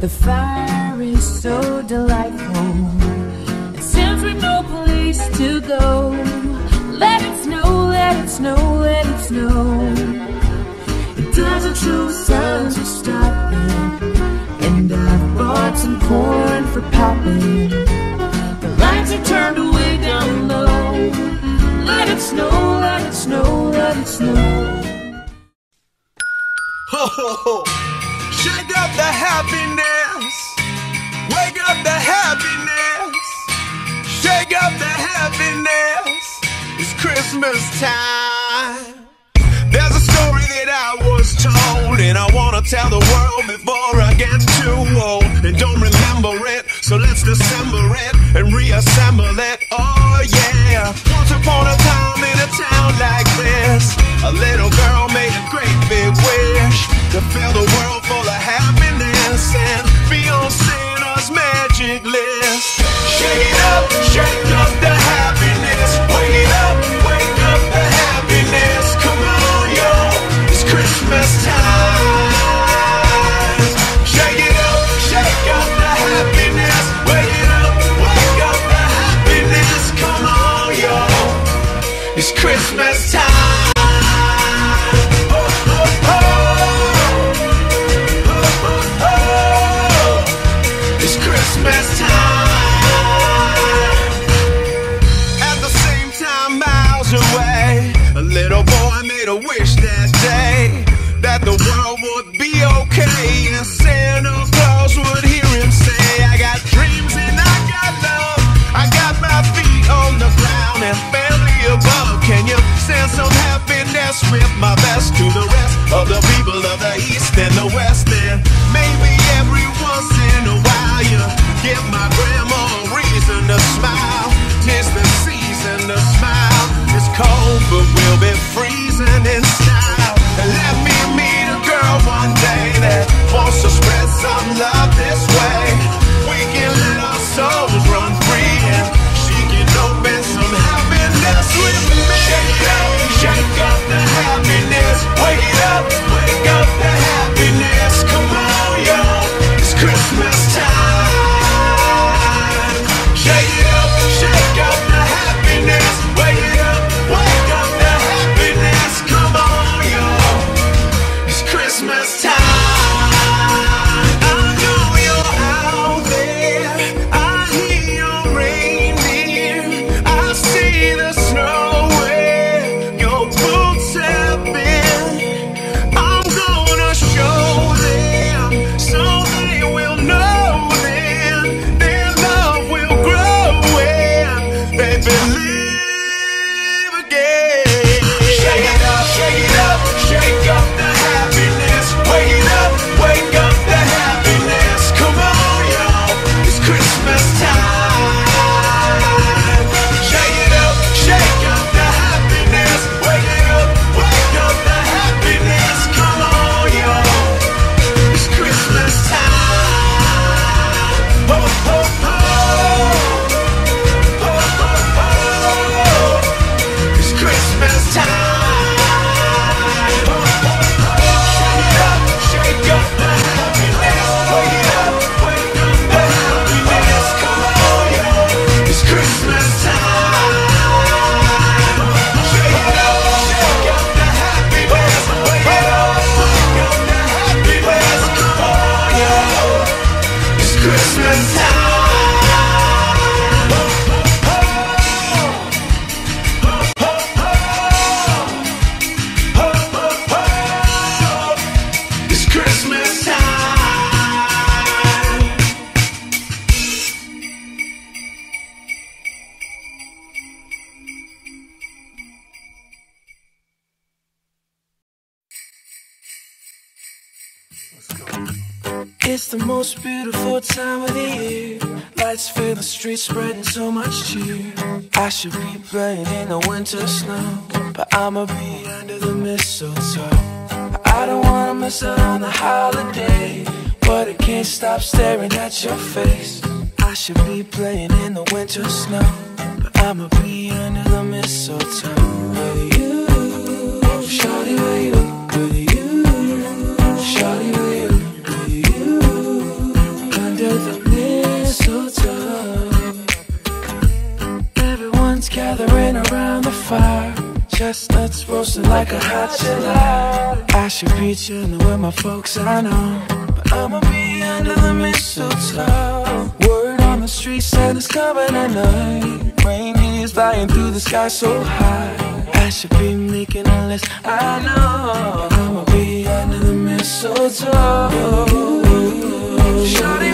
The fire is so delightful, and since we've no place to go, let it snow, let it snow, let it snow. It doesn't show signs of stopping, and I've bought some corn for popping. The lights are turned away down low. Let it snow, let it snow, let it snow. Ho ho ho! Shake up the happiness, wake up the happiness, shake up the happiness, it's Christmas time. There's a story that I was told, and I wanna tell the world before I get too old, and don't remember it, so let's dissemble it, and reassemble it, oh yeah. Once upon a time in a town like this, a little girl made a great big wish, to fill the world full of happiness and be on Santa's magic list. Shake up the happiness. Wake up the happiness. Come on, y'all, it's Christmas time. Shake up the happiness. Wake up the happiness. Come on, y'all, it's Christmas time. Christmas time. At the same time, miles away, a little boy made a wish that day, that the world would be okay, and Santa Claus would hear him say, I got dreams and I got love, I got my feet on the ground and family above. Can you send some happiness with my best to the rest of the people of the East and the West? And maybe every once in a while you give my grandma a reason to smile. 'Tis the season to smile. It's cold, but we'll be freezing in style. And let me meet a girl one day that wants to spread some love this way. We can let our souls run free, and she can open some happiness with me. Shake up the happiness. Wake up the happiness. Come on, y'all, it's Christmas time. Shake up the happiness, wake up the happiness, come on y'all, it's Christmas time. I know you're out there, I hear your reindeer, I see the snow where your boots have been. I'm gonna show them, so they will know then, their love will grow when they believe again. Shake it up, shake up the happiness. Wake up the happiness. Come on, y'all, it's Christmas time. Shake up the happiness. Wake up the happiness. Come on, y'all, it's Christmas time. Ho, ho, ho. Oh, oh, oh, it's Christmas time. Oh, oh, oh. Shake up the happiness. Wake up the happiness. Come on, y'all, it's Christmas time. Shake up the happiness. Wake up the happiness. Come on, y'all, it's Christmas time. It's Christmas time. It's the most beautiful time of the year. Lights fill the streets, spreading so much cheer. I should be playing in the winter snow, but I'ma be under the mistletoe. I don't wanna miss out on the holiday, but I can't stop staring at your face. I should be playing in the winter snow, but I'ma be under the mistletoe. With you, shawty, with you, shawty, with you, gathering around the fire, chestnuts roasting like a hot July. I should be chilling with my folks, I know, but I'ma be under the mistletoe. Word on the street, Santa's coming at night, reindeer's flying through the sky so high. I should be making a list, I know, I'ma be under the mistletoe. Shawty,